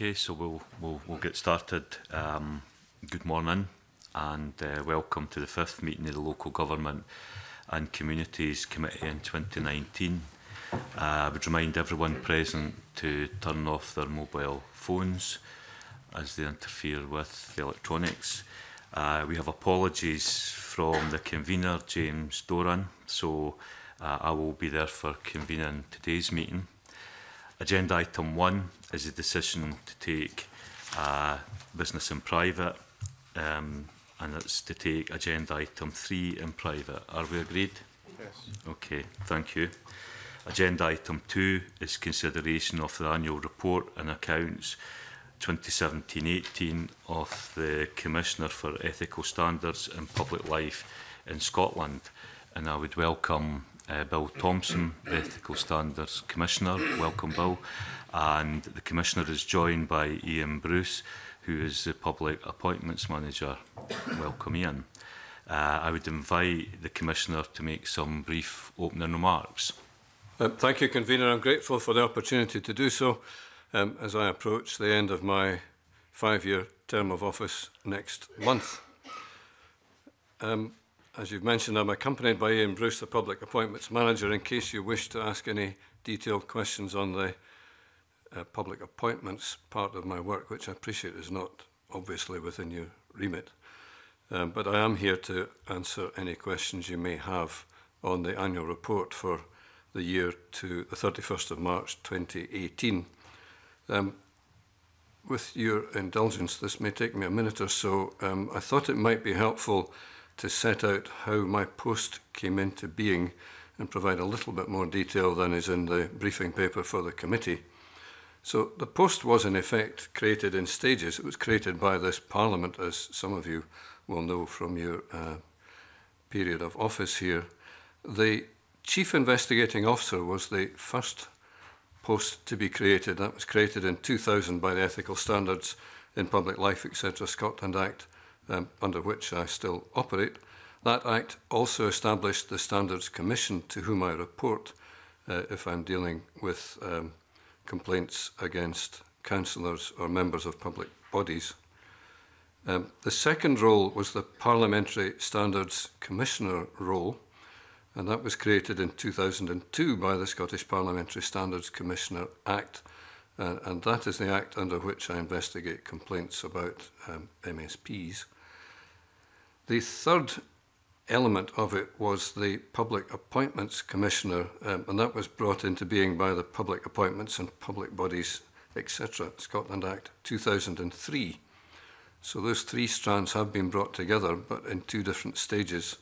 Okay, so we'll get started. Good morning and welcome to the fifth meeting of the Local Government and Communities Committee in 2019. I would remind everyone present to turn off their mobile phones as they interfere with the electronics. We have apologies from the convener, James Doran, so I will be therefore convening today's meeting. Agenda item 1 is a decision to take business in private, and it's to take agenda item 3 in private. Are we agreed? Yes. Okay, thank you. Agenda item 2 is consideration of the annual report and accounts 2017-18 of the Commissioner for Ethical Standards in Public Life in Scotland. And I would welcome Bill Thompson, the Ethical Standards Commissioner. Welcome, Bill. And the Commissioner is joined by Ian Bruce, who is the Public Appointments Manager. Welcome, Ian. I would invite the Commissioner to make some brief opening remarks. Thank you, Convener. I'm grateful for the opportunity to do so as I approach the end of my 5-year term of office next month. As you've mentioned, I'm accompanied by Ian Bruce, the Public Appointments Manager, in case you wish to ask any detailed questions on the public appointments part of my work, which I appreciate is not obviously within your remit. But I am here to answer any questions you may have on the annual report for the year to the 31st of March 2018. With your indulgence, this may take me a minute or so. I thought it might be helpful to set out how my post came into being and provide a little bit more detail than is in the briefing paper for the committee. So the post was in effect created in stages. It was created by this Parliament, as some of you will know from your period of office here. The Chief Investigating Officer was the first post to be created. That was created in 2000 by the Ethical Standards in Public Life Etc. Scotland Act, under which I still operate. That Act also established the Standards Commission, to whom I report if I'm dealing with complaints against councillors or members of public bodies. The second role was the Parliamentary Standards Commissioner role, and that was created in 2002 by the Scottish Parliamentary Standards Commissioner Act, and that is the Act under which I investigate complaints about MSPs. The third element of it was the Public Appointments Commissioner, and that was brought into being by the Public Appointments and Public Bodies, etc. Scotland Act 2003. So those three strands have been brought together, but in two different stages.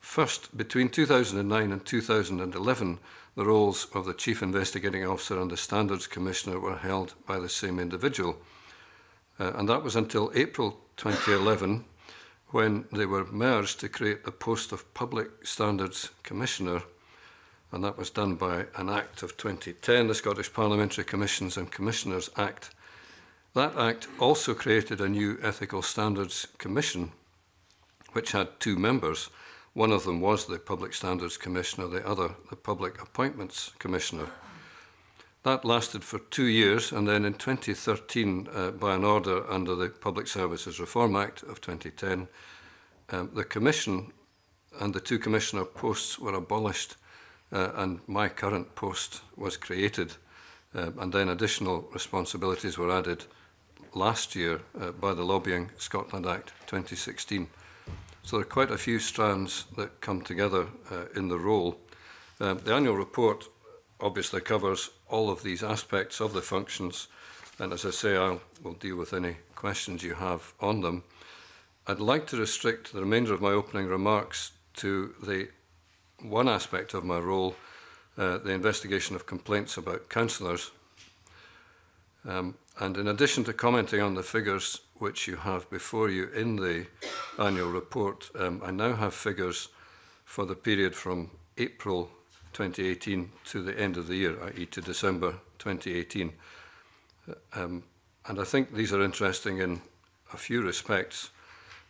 First, between 2009 and 2011, the roles of the Chief Investigating Officer and the Standards Commissioner were held by the same individual. And that was until April 2011, when they were merged to create the post of Public Standards Commissioner, and that was done by an Act of 2010, the Scottish Parliamentary Commissions and Commissioners Act. That Act also created a new Ethical Standards Commission, which had two members. One of them was the Public Standards Commissioner, the other the Public Appointments Commissioner. That lasted for 2 years, and then in 2013, by an order under the Public Services Reform Act of 2010, the Commission and the two Commissioner posts were abolished, and my current post was created, and then additional responsibilities were added last year by the Lobbying Scotland Act 2016. So there are quite a few strands that come together in the role. The annual report obviously covers all of these aspects of the functions, and as I say, I will deal with any questions you have on them. I'd like to restrict the remainder of my opening remarks to the one aspect of my role, the investigation of complaints about councillors. And in addition to commenting on the figures which you have before you in the annual report, I now have figures for the period from April 2018 to the end of the year, i.e. to December 2018. And I think these are interesting in a few respects.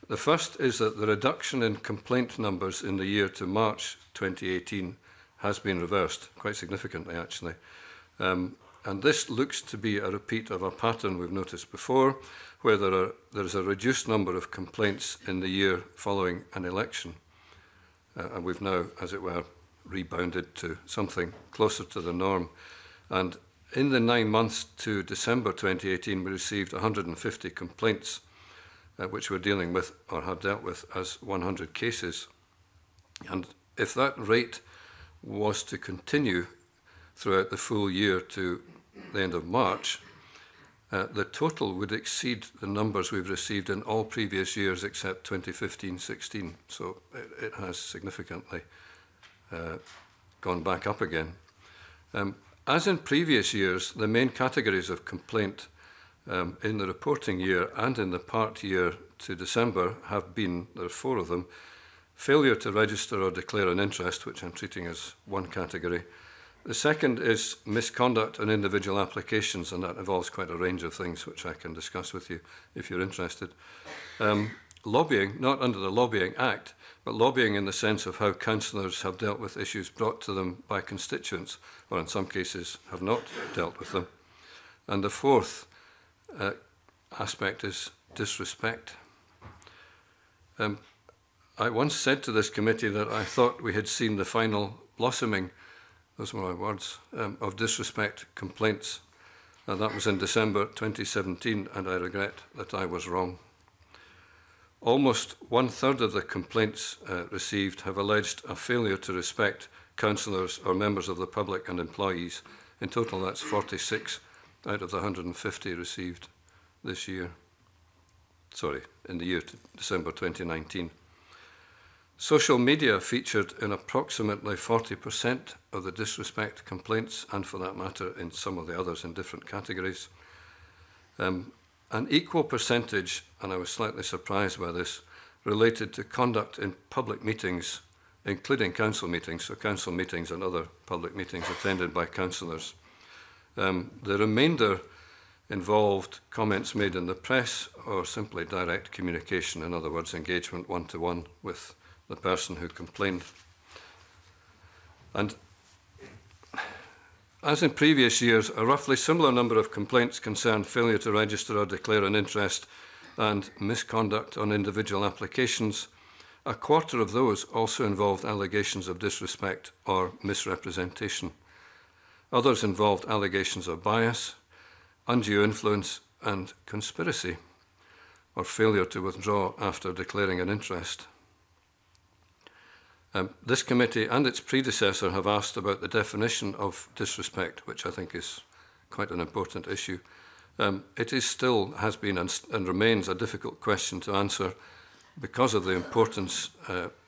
The first is that the reduction in complaint numbers in the year to March 2018 has been reversed, quite significantly actually. And this looks to be a repeat of a pattern we've noticed before, where there is a reduced number of complaints in the year following an election. And we've now, as it were, rebounded to something closer to the norm. And in the 9 months to December 2018, we received 150 complaints, which we're dealing with or have dealt with as 100 cases. And if that rate was to continue throughout the full year to the end of March, the total would exceed the numbers we've received in all previous years except 2015-16. So it has significantly gone back up again. As in previous years, the main categories of complaint in the reporting year and in the part year to December have been, there are four of them: failure to register or declare an interest, which I'm treating as one category. The second is misconduct on individual applications, and that involves quite a range of things which I can discuss with you if you're interested. Lobbying, not under the Lobbying Act, but lobbying in the sense of how councillors have dealt with issues brought to them by constituents, or in some cases have not dealt with them. And the fourth aspect is disrespect. I once said to this committee that I thought we had seen the final blossoming, those were my words, of disrespect complaints. And that was in December 2017, and I regret that I was wrong. Almost 1/3 of the complaints received have alleged a failure to respect councillors or members of the public and employees. In total, that's 46 out of the 150 received this year. Sorry, in the year to December 2019. Social media featured in approximately 40% of the disrespect complaints, and for that matter in some of the others in different categories. An equal percentage, and I was slightly surprised by this, related to conduct in public meetings, including council meetings, so council meetings and other public meetings attended by councillors. The remainder involved comments made in the press or simply direct communication, in other words, engagement one-to-one with the person who complained. And as in previous years, a roughly similar number of complaints concerned failure to register or declare an interest and misconduct on individual applications. A quarter of those also involved allegations of disrespect or misrepresentation. Others involved allegations of bias, undue influence, and conspiracy, or failure to withdraw after declaring an interest. This committee and its predecessor have asked about the definition of disrespect, which I think is quite an important issue. It is still, has been, and remains a difficult question to answer because of the importance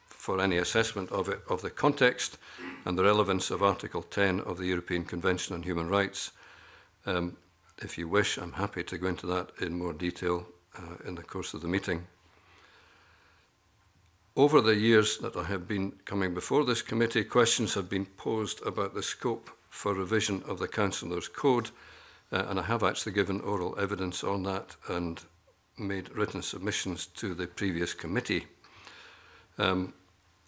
for any assessment of it, of the context and the relevance of Article 10 of the European Convention on Human Rights. If you wish, I'm happy to go into that in more detail in the course of the meeting. Over the years that I have been coming before this committee, questions have been posed about the scope for revision of the Councillor's Code, and I have actually given oral evidence on that and made written submissions to the previous committee.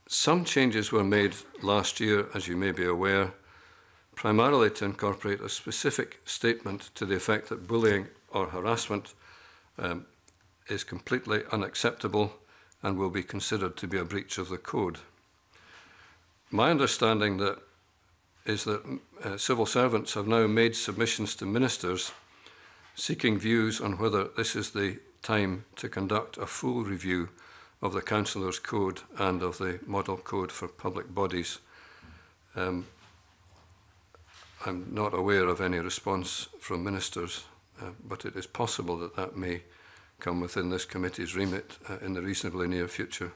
Some changes were made last year, as you may be aware, primarily to incorporate a specific statement to the effect that bullying or harassment is completely unacceptable and will be considered to be a breach of the code. My understanding is that civil servants have now made submissions to ministers seeking views on whether this is the time to conduct a full review of the Councillor's Code and of the Model Code for Public Bodies. I'm not aware of any response from ministers, but it is possible that that may come within this committee's remit in the reasonably near future.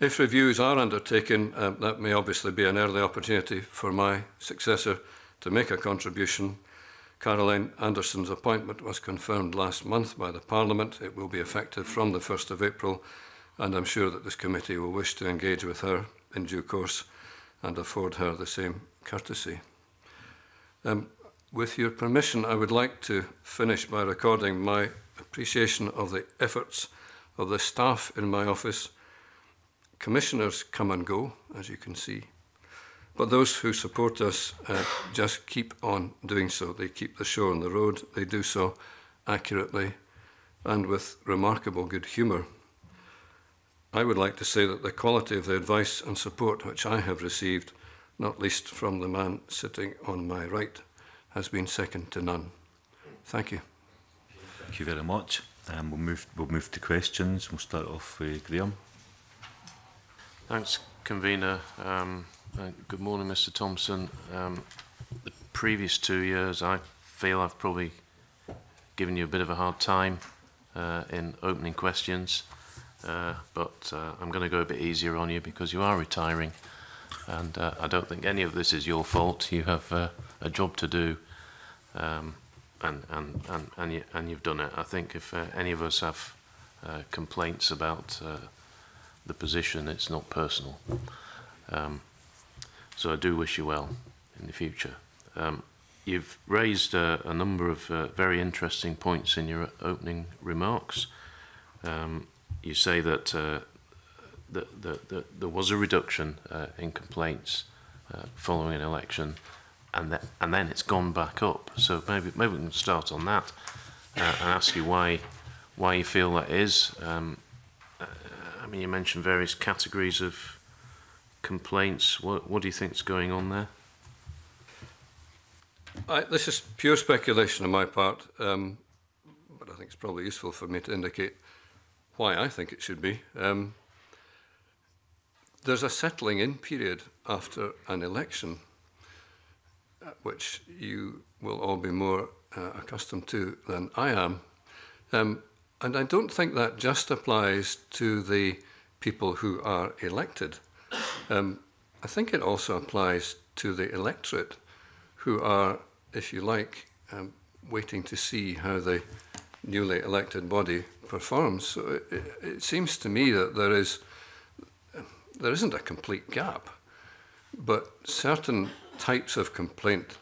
If reviews are undertaken, that may obviously be an early opportunity for my successor to make a contribution. Caroline Anderson's appointment was confirmed last month by the Parliament. It will be effective from the 1st of April, and I'm sure that this committee will wish to engage with her in due course and afford her the same courtesy. With your permission, I would like to finish by recording my appreciation of the efforts of the staff in my office. Commissioners come and go, as you can see. But those who support us just keep on doing so. They keep the show on the road. They do so accurately and with remarkable good humour. I would like to say that the quality of the advice and support which I have received, not least from the man sitting on my right, has been second to none. Thank you. Thank you very much. We'll move to questions. We'll start off with Graham. Thanks, Convener. Good morning, Mr. Thompson. The previous 2 years, I feel I've probably given you a bit of a hard time in opening questions, but I'm going to go a bit easier on you because you are retiring, and I don't think any of this is your fault. You have a job to do, and you've done it. I think if any of us have complaints about the position, it's not personal. So I do wish you well in the future. You've raised a number of very interesting points in your opening remarks. You say that there was a reduction in complaints following an election, and then it's gone back up. So maybe we can start on that and ask you why you feel that is. I mean, you mentioned various categories of complaints. What do you think is going on there? This is pure speculation on my part, but I think it's probably useful for me to indicate why I think it should be. There's a settling-in period after an election, which you will all be more accustomed to than I am, and I don't think that just applies to the people who are elected. I think it also applies to the electorate, who are, if you like, waiting to see how the newly elected body performs. So it seems to me that there isn't a complete gap, but certain types of complaint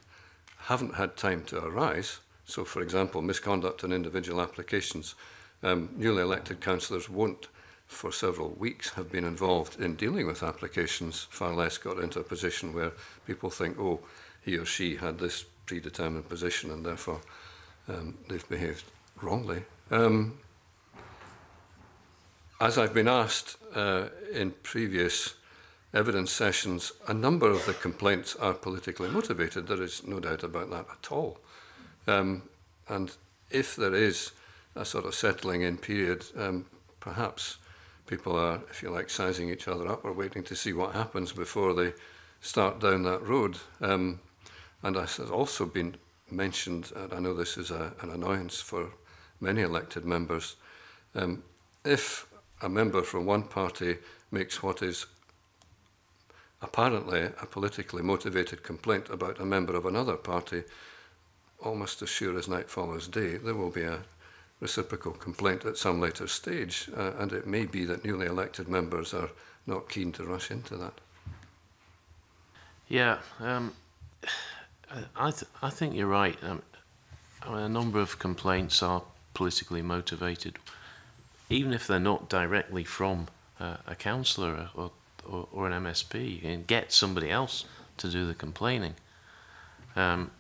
haven't had time to arise. So, for example, misconduct on individual applications. Newly elected councillors won't, for several weeks, have been involved in dealing with applications, far less got into a position where people think, oh, he or she had this predetermined position and therefore they've behaved wrongly. As I've been asked in previous evidence sessions, a number of the complaints are politically motivated. There is no doubt about that at all. And if there is a sort of settling-in period, perhaps people are, if you like, sizing each other up or waiting to see what happens before they start down that road. And as has also been mentioned, and I know this is an annoyance for many elected members, if a member from one party makes what is apparently a politically motivated complaint about a member of another party, almost as sure as night follows day, there will be a reciprocal complaint at some later stage, and it may be that newly elected members are not keen to rush into that. Yeah, I think you're right. I mean, a number of complaints are politically motivated, even if they're not directly from a councillor or an MSP. You can get somebody else to do the complaining. Do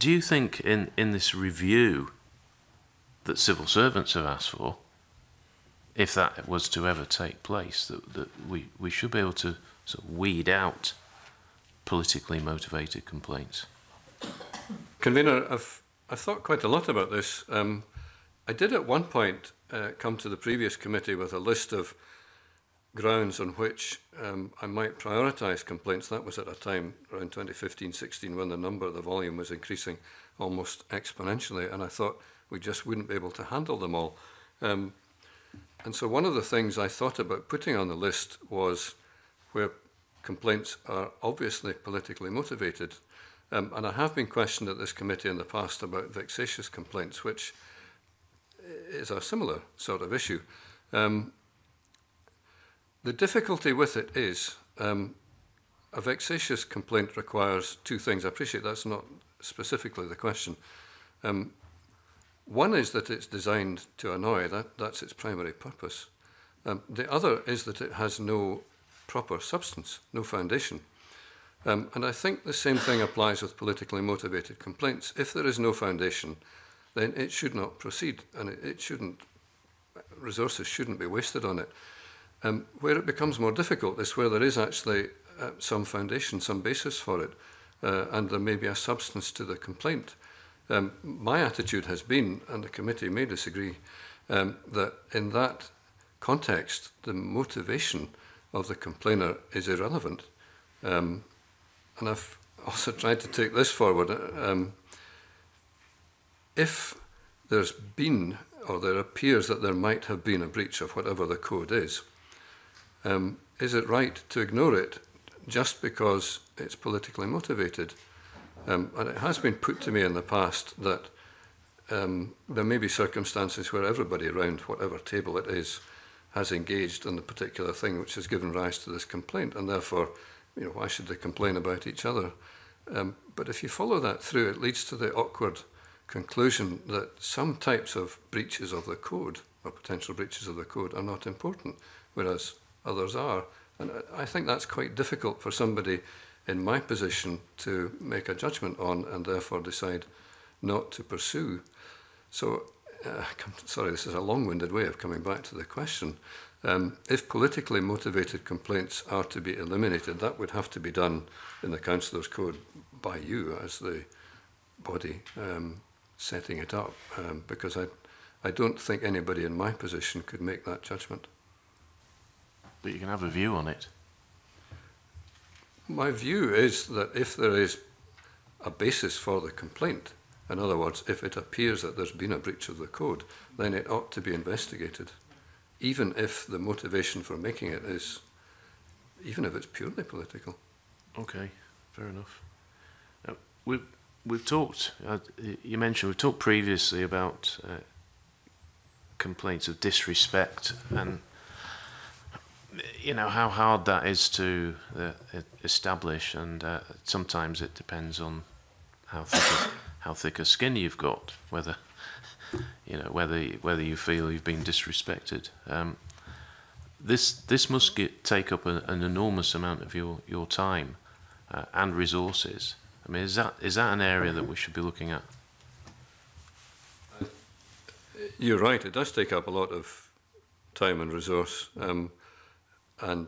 you think in this review that civil servants have asked for, if that was to ever take place, that we should be able to sort of weed out politically motivated complaints? Convener, I've thought quite a lot about this. I did at one point come to the previous committee with a list of grounds on which I might prioritise complaints. That was at a time around 2015-16 when the volume was increasing almost exponentially, and I thought we just wouldn't be able to handle them all. And so one of the things I thought about putting on the list was where complaints are obviously politically motivated. And I have been questioned at this committee in the past about vexatious complaints, which is a similar sort of issue. The difficulty with it is a vexatious complaint requires two things. I appreciate that's not specifically the question. One is that it's designed to annoy. That's its primary purpose. The other is that it has no proper substance, no foundation. And I think the same thing applies with politically motivated complaints. If there is no foundation, then it should not proceed, and it shouldn't, resources shouldn't be wasted on it. Where it becomes more difficult is where there is actually some foundation, some basis for it, and there may be a substance to the complaint. My attitude has been, and the committee may disagree, that in that context, the motivation of the complainer is irrelevant. And I've also tried to take this forward. If there's been, or there appears that there might have been a breach of whatever the code is it right to ignore it just because it's politically motivated? And it has been put to me in the past that there may be circumstances where everybody around whatever table it is has engaged in the particular thing which has given rise to this complaint, and therefore, you know, why should they complain about each other? But if you follow that through, it leads to the awkward conclusion that some types of breaches of the code, or potential breaches of the code, are not important, whereas others are. And I think that's quite difficult for somebody in my position to make a judgment on, and therefore decide not to pursue. So, sorry, this is a long-winded way of coming back to the question. If politically motivated complaints are to be eliminated, that would have to be done in the Councillor's Code by you as the body setting it up, because I don't think anybody in my position could make that judgment. But you can have a view on it. My view is that if there is a basis for the complaint, in other words, if it appears that there's been a breach of the code, then it ought to be investigated, even if the motivation for making it is, even if it's purely political. Okay, fair enough. We've talked, you mentioned, we've talked previously about complaints of disrespect, and you know how hard that is to establish, and sometimes it depends on how thick, how thick a skin you've got, whether you know whether you feel you've been disrespected. This must take up an enormous amount of your time and resources. I mean, is that an area that we should be looking at? You're right. It does take up a lot of time and resource, and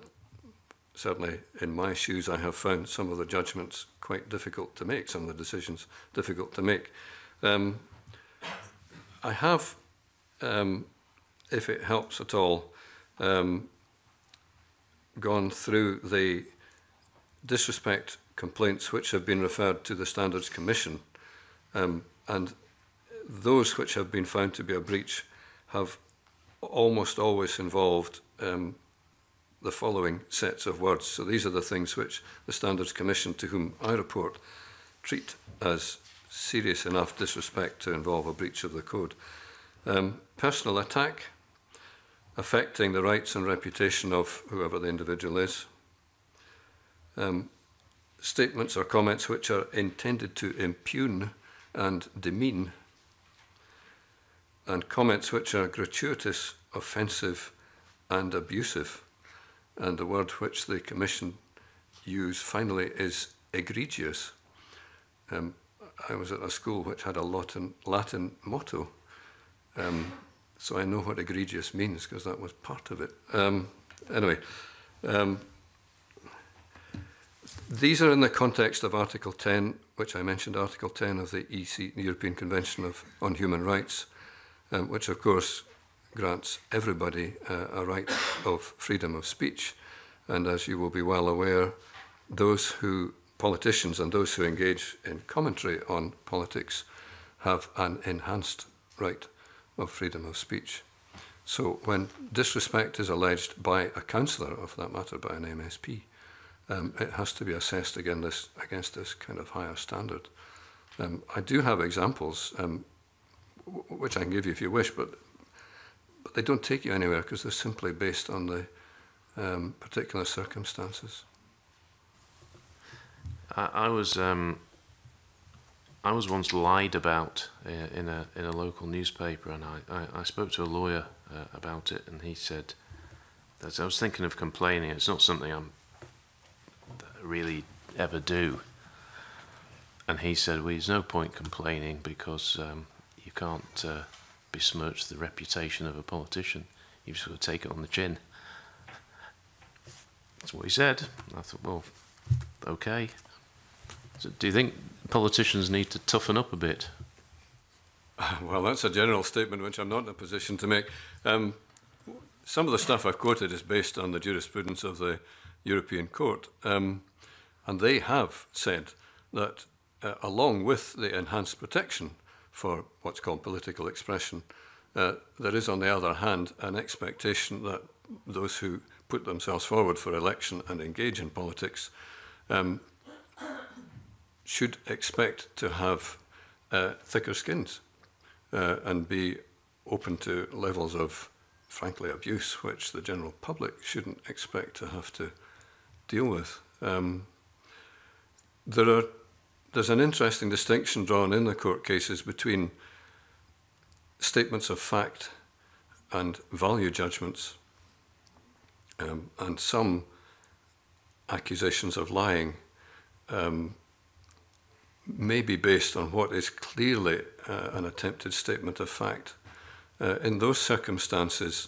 certainly in my shoes, I have found some of the judgments quite difficult to make, some of the decisions difficult to make. I have, if it helps at all, gone through the disrespect complaints which have been referred to the Standards Commission, and those which have been found to be a breach have almost always involved the following sets of words. So these are the things which the Standards Commission, to whom I report, treat as serious enough disrespect to involve a breach of the code. Personal attack, affecting the rights and reputation of whoever the individual is. Statements or comments which are intended to impugn and demean, and comments which are gratuitous, offensive and abusive. And the word which the Commission use finally is egregious. I was at a school which had a Latin motto, so I know what egregious means because that was part of it. Anyway, these are in the context of Article 10, which I mentioned, Article 10 of the European Convention on Human Rights, which of course grants everybody a right of freedom of speech. And as you will be well aware, politicians and those who engage in commentary on politics have an enhanced right of freedom of speech. So when disrespect is alleged by a councillor, or for that matter by an MSP, it has to be assessed against this kind of higher standard. I do have examples, which I can give you if you wish, but they don't take you anywhere because they're simply based on the particular circumstances. I was once lied about in a local newspaper, and I spoke to a lawyer about it, and he said As I was thinking of complaining, it's not something I'm really ever do. And he said, well, there's no point complaining because you can't besmirch the reputation of a politician. You've just got to take it on the chin. That's what he said. And I thought, well, okay. So do you think politicians need to toughen up a bit? Well, that's a general statement which I'm not in a position to make. Some of the stuff I've quoted is based on the jurisprudence of the European Court. And they have said that along with the enhanced protection for what's called political expression, there is on the other hand an expectation that those who put themselves forward for election and engage in politics should expect to have thicker skins and be open to levels of, frankly, abuse which the general public shouldn't expect to have to deal with. There's an interesting distinction drawn in the court cases between statements of fact and value judgments, and some accusations of lying may be based on what is clearly an attempted statement of fact. In those circumstances,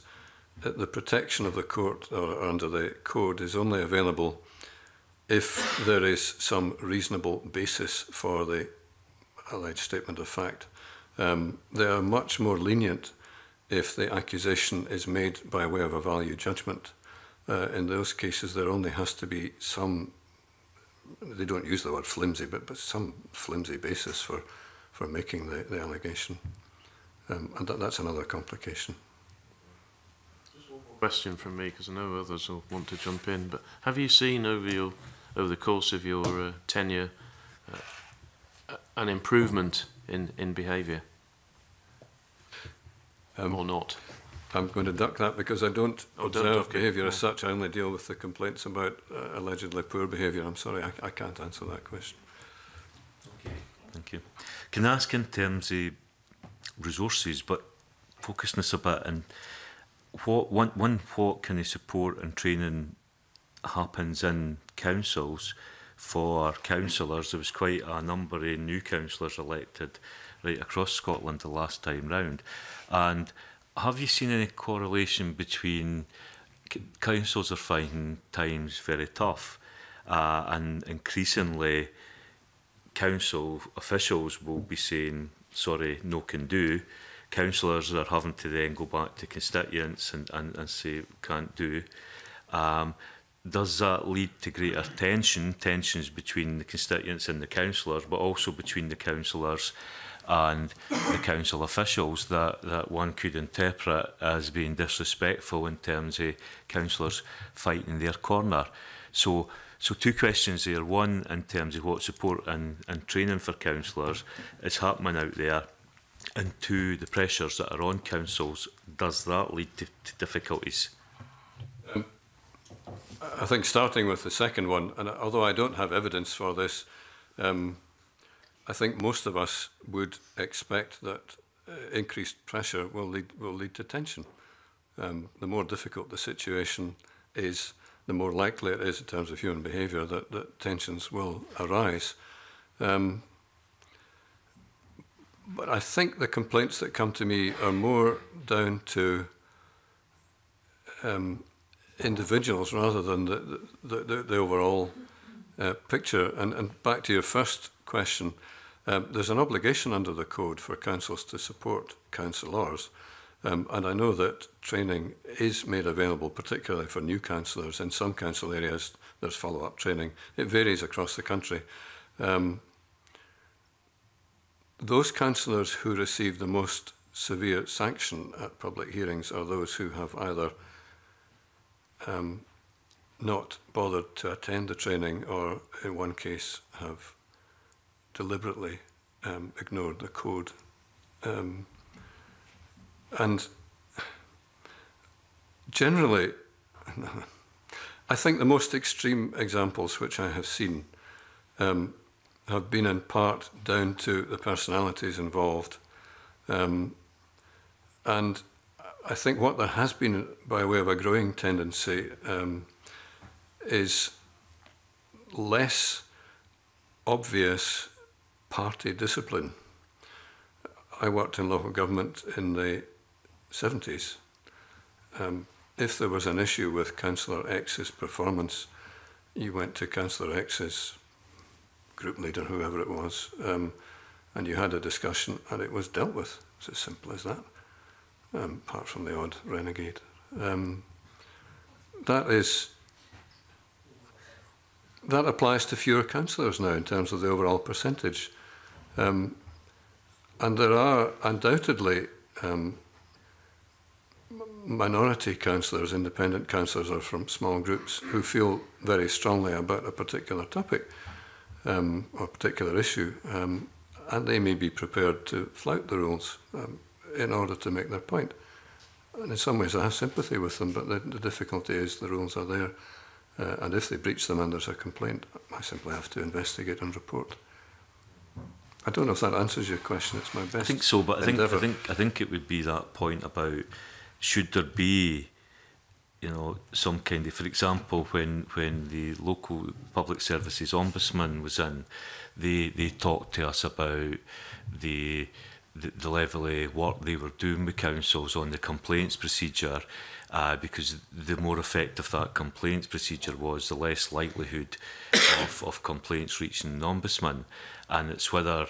the protection of the court or under the code is only available if there is some reasonable basis for the alleged statement of fact. They are much more lenient if the accusation is made by way of a value judgment. In those cases, there only has to be some, they don't use the word flimsy, but some flimsy basis for making the allegation. And that's another complication. Question from me, because I know others will want to jump in, but have you seen over the course of your tenure an improvement in behaviour or not? I'm going to duck that because I don't observe behaviour as such. I only deal with the complaints about allegedly poor behaviour. I'm sorry, I can't answer that question. Okay. Thank you. Can I ask in terms of resources, but focusing this a bit and what kind of support and training happens in councils for councillors? There was quite a number of new councillors elected right across Scotland the last time round. And have you seen any correlation between councils are finding times very tough and increasingly council officials will be saying, sorry, no can do. Councillors are having to then go back to constituents and say can't do. Does that lead to greater tensions between the constituents and the councillors, but also between the councillors and the council officials that one could interpret as being disrespectful in terms of councillors fighting their corner? So two questions there. One, in terms of what support and training for councillors is happening out there, and two, the pressures that are on councils, does that lead to difficulties? I think starting with the second one, and although I don't have evidence for this, I think most of us would expect that increased pressure will lead to tension. The more difficult the situation is, the more likely it is in terms of human behaviour that tensions will arise. But I think the complaints that come to me are more down to individuals rather than the overall picture. And back to your first question, there's an obligation under the code for councils to support councillors. And I know that training is made available, particularly for new councillors. In some council areas, there's follow-up training. It varies across the country. Those councillors who receive the most severe sanction at public hearings are those who have either not bothered to attend the training or, in one case, have deliberately ignored the code. And generally, I think the most extreme examples which I have seen have been in part down to the personalities involved. And I think what there has been, by way of a growing tendency, is less obvious party discipline. I worked in local government in the 70s. If there was an issue with Councillor X's performance, you went to Councillor X's group leader, whoever it was, and you had a discussion and it was dealt with. It's as simple as that, apart from the odd renegade. That applies to fewer councillors now in terms of the overall percentage. And there are undoubtedly minority councillors, independent councillors or from small groups who feel very strongly about a particular topic or particular issue, and they may be prepared to flout the rules in order to make their point. And in some ways I have sympathy with them, but the difficulty is the rules are there, and if they breach them and there's a complaint, I simply have to investigate and report. I don't know if that answers your question. It's my best endeavour. I think so, but I think it would be that point about should there be, you know, some kind of, for example, when the local public services ombudsman was in, they talked to us about the level of work they were doing with councils on the complaints procedure, because the more effective that complaints procedure was, the less likelihood of complaints reaching the ombudsman. And it's whether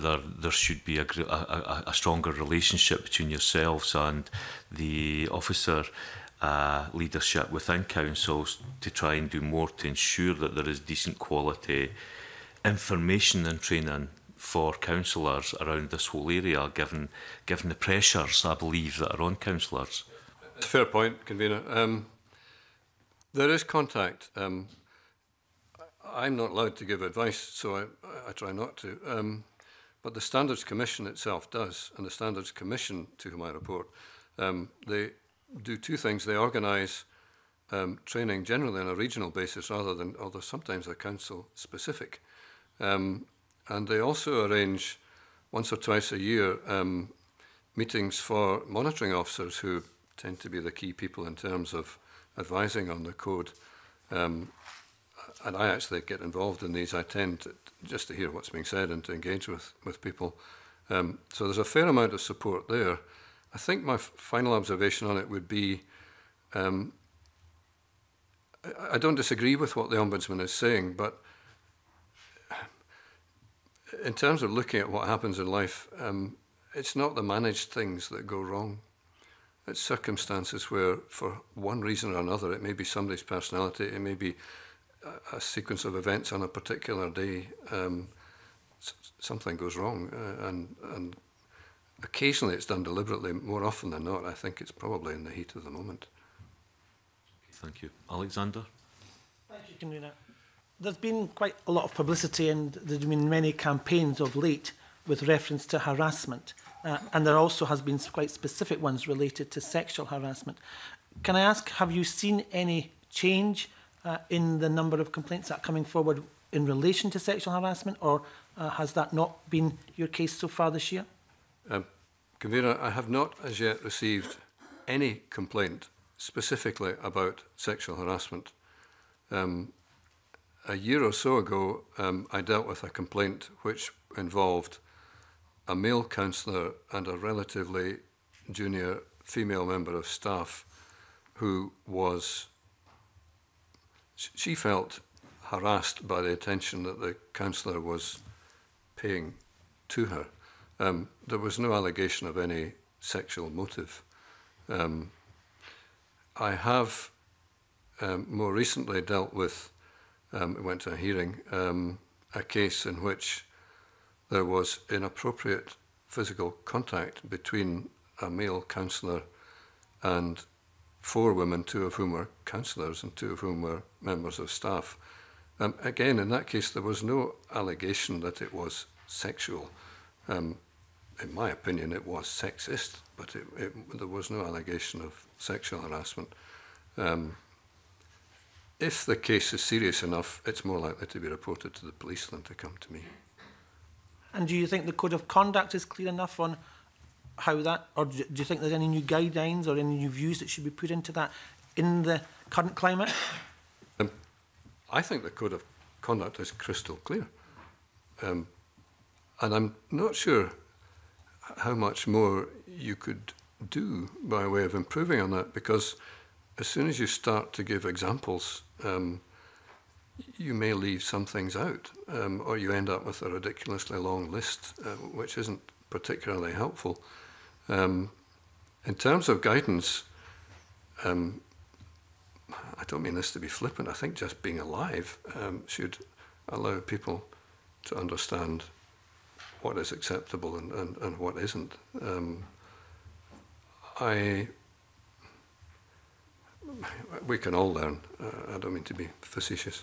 there should be a stronger relationship between yourselves and the officer leadership within councils to try and do more to ensure that there is decent quality information and training for councillors around this whole area, given the pressures, I believe, that are on councillors. It's a fair point, Convener. There is contact. I'm not allowed to give advice, so I try not to. But the Standards Commission itself does, and the Standards Commission, to whom I report, they do two things. They organise training generally on a regional basis, rather than, although sometimes they're council-specific. And they also arrange, once or twice a year, meetings for monitoring officers, who tend to be the key people in terms of advising on the code. And I actually get involved in these. I tend to, just to hear what's being said and to engage with people. So there's a fair amount of support there. I think my final observation on it would be, I don't disagree with what the Ombudsman is saying, but in terms of looking at what happens in life, it's not the managed things that go wrong. It's circumstances where, for one reason or another, it may be somebody's personality, it may be a sequence of events on a particular day, something goes wrong, and occasionally it's done deliberately. More often than not, I think it's probably in the heat of the moment. Thank you. Alexander? Thank you, Convener. There's been quite a lot of publicity, and there's been many campaigns of late with reference to harassment, and there also has been quite specific ones related to sexual harassment. Can I ask, have you seen any change in the number of complaints that are coming forward in relation to sexual harassment, or has that not been your case so far this year? Convener, I have not as yet received any complaint specifically about sexual harassment. A year or so ago, I dealt with a complaint which involved a male councillor and a relatively junior female member of staff who was... She felt harassed by the attention that the councillor was paying to her. There was no allegation of any sexual motive. I have more recently dealt with, it went to a hearing, a case in which there was inappropriate physical contact between a male councillor and four women, two of whom were councillors and two of whom were members of staff. Again, in that case, there was no allegation that it was sexual. In my opinion, it was sexist, but there was no allegation of sexual harassment. If the case is serious enough, it's more likely to be reported to the police than to come to me. And do you think the code of conduct is clear enough on how that, or do you think there's any new guidelines or any new views that should be put into that in the current climate? I think the Code of Conduct is crystal clear. And I'm not sure how much more you could do by way of improving on that, because as soon as you start to give examples, you may leave some things out, or you end up with a ridiculously long list, which isn't particularly helpful. In terms of guidance, I don't mean this to be flippant. I think just being alive should allow people to understand what is acceptable and what isn't. We can all learn. I don't mean to be facetious.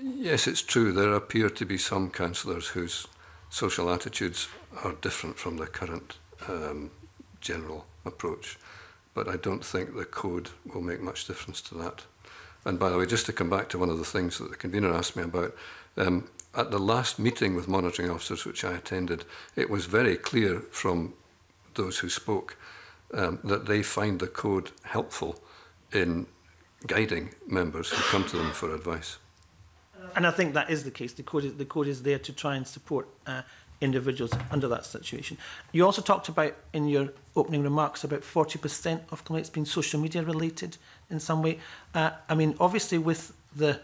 Yes, it's true. There appear to be some councillors whose social attitudes are different from the current general approach, but I don't think the code will make much difference to that. And by the way, just to come back to one of the things that the convener asked me about, at the last meeting with monitoring officers which I attended, it was very clear from those who spoke that they find the code helpful in guiding members who come to them for advice. And I think that is the case. The code is there to try and support individuals under that situation. You also talked about, in your opening remarks, about 40% of complaints being social media related in some way. I mean, obviously with the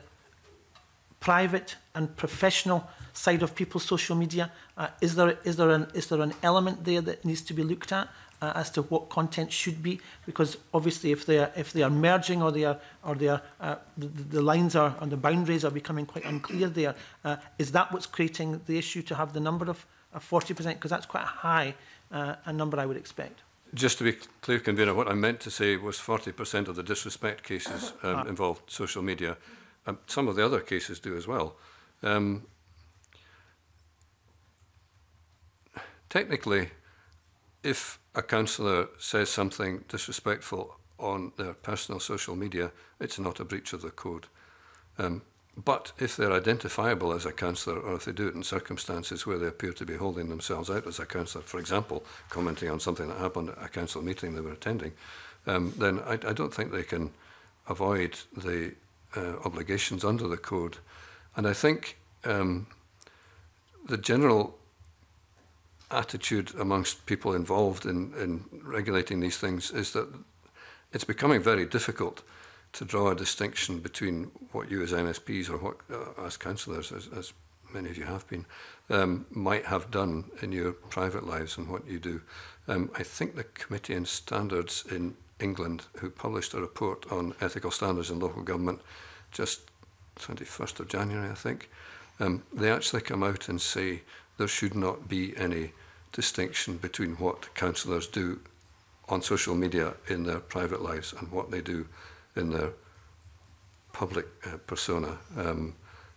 private and professional side of people's social media, is there an element there that needs to be looked at as to what content should be? Because obviously, if they are merging or the lines are and the boundaries are becoming quite unclear there, is that what's creating the issue to have the number of 40%? Because that's quite high, a number I would expect. Just to be clear, Convener, what I meant to say was 40% of the disrespect cases involved social media. Some of the other cases do as well. Technically, if a councillor says something disrespectful on their personal social media, it's not a breach of the code. But if they're identifiable as a councillor, or if they do it in circumstances where they appear to be holding themselves out as a councillor, for example, commenting on something that happened at a council meeting they were attending, then I don't think they can avoid the obligations under the code. And I think the general attitude amongst people involved in regulating these things is that it's becoming very difficult to draw a distinction between what you as MSPs or what as councillors, as many of you have been, might have done in your private lives and what you do. I think the Committee on Standards in England, who published a report on ethical standards in local government just 21st of January, I think, they actually come out and say there should not be any distinction between what councillors do on social media in their private lives and what they do in their public persona. I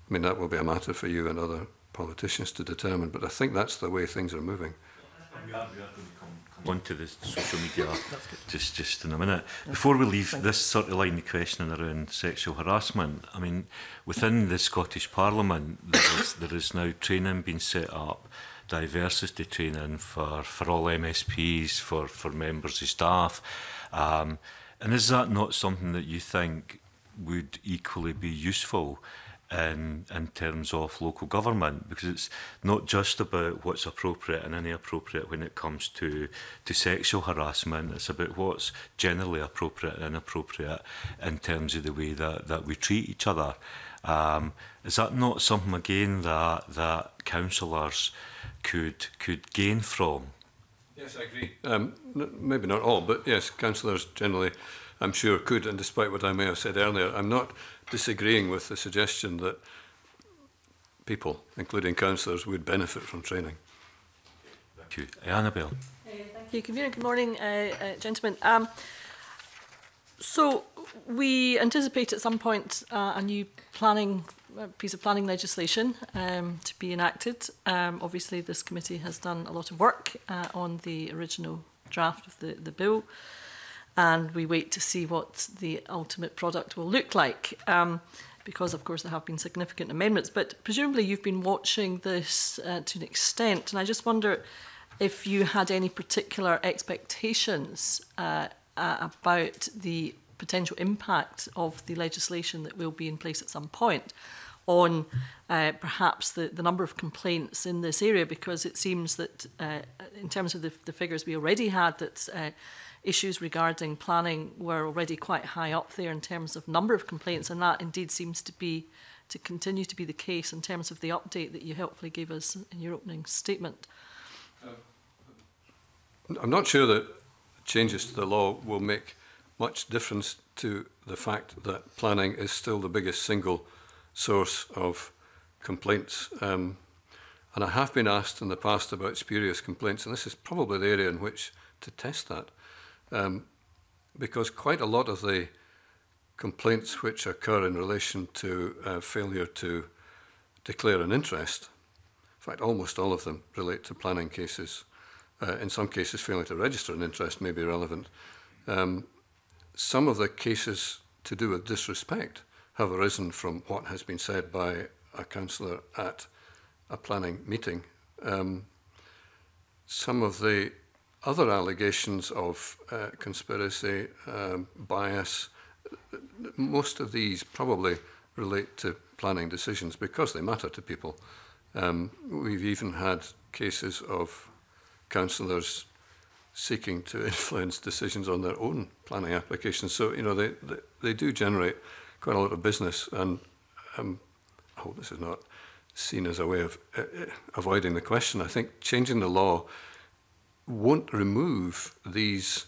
mean, that will be a matter for you and other politicians to determine, but I think that's the way things are moving. On to the social media just in a minute. Before we leave this sort of line of questioning around sexual harassment, I mean, within the Scottish Parliament, there is now training being set up, diversity training for all MSPs, for members of staff. And is that not something that you think would equally be useful in terms of local government, because it's not just about what's appropriate and inappropriate when it comes to sexual harassment, it's about what's generally appropriate and inappropriate in terms of the way that we treat each other. Is that not something, again, that councillors could gain from? Yes, I agree. Maybe not all, but yes, councillors generally, I'm sure, could, and despite what I may have said earlier, I'm not disagreeing with the suggestion that people, including councillors, would benefit from training. Thank you. Annabelle. Thank you, Convener. Good morning, gentlemen. So we anticipate at some point a new piece of planning legislation to be enacted. Obviously, this committee has done a lot of work on the original draft of the bill, and we wait to see what the ultimate product will look like. because, of course, there have been significant amendments. But presumably you've been watching this to an extent, and I just wonder if you had any particular expectations about the potential impact of the legislation that will be in place at some point on perhaps the number of complaints in this area, because it seems that in terms of the figures we already had, that issues regarding planning were already quite high up there in terms of number of complaints, and that indeed seems to continue to be the case in terms of the update that you helpfully gave us in your opening statement. I'm not sure that changes to the law will make much difference to the fact that planning is still the biggest single source of complaints. And I have been asked in the past about spurious complaints, and this is probably the area in which to test that, because quite a lot of the complaints which occur in relation to failure to declare an interest, in fact, almost all of them relate to planning cases. In some cases, failing to register an interest may be relevant. Some of the cases to do with disrespect have arisen from what has been said by a councillor at a planning meeting. Some of the other allegations of conspiracy, bias, most of these probably relate to planning decisions because they matter to people. We've even had cases of councillors seeking to influence decisions on their own planning applications. So, you know, they do generate quite a lot of business, and I hope this is not seen as a way of avoiding the question. I think changing the law won't remove these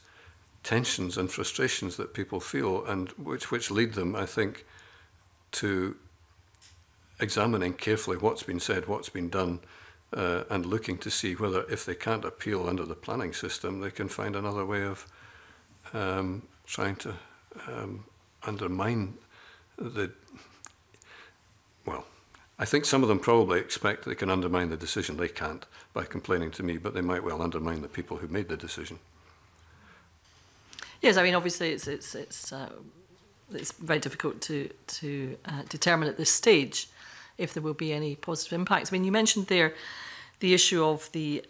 tensions and frustrations that people feel, and which lead them, I think, to examining carefully what's been said, what's been done, and looking to see whether, if they can't appeal under the planning system, they can find another way of trying to undermine the... Well, I think some of them probably expect they can undermine the decision. They can't by complaining to me, but they might well undermine the people who made the decision. Yes, I mean, obviously it's very difficult to determine at this stage if there will be any positive impacts. I mean, you mentioned there the issue of the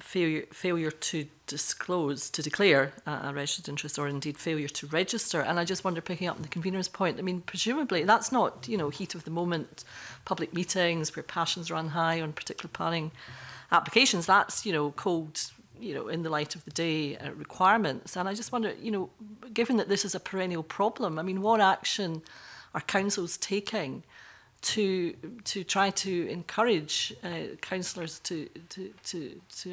failure to disclose, to declare a registered interest, or indeed failure to register. And I just wonder, picking up on the convener's point, I mean, presumably that's not, you know, heat of the moment public meetings where passions run high on particular planning applications. That's, you know, cold, you know, in the light of the day requirements. And I just wonder, you know, given that this is a perennial problem, I mean, what action are councils taking to try to encourage councillors to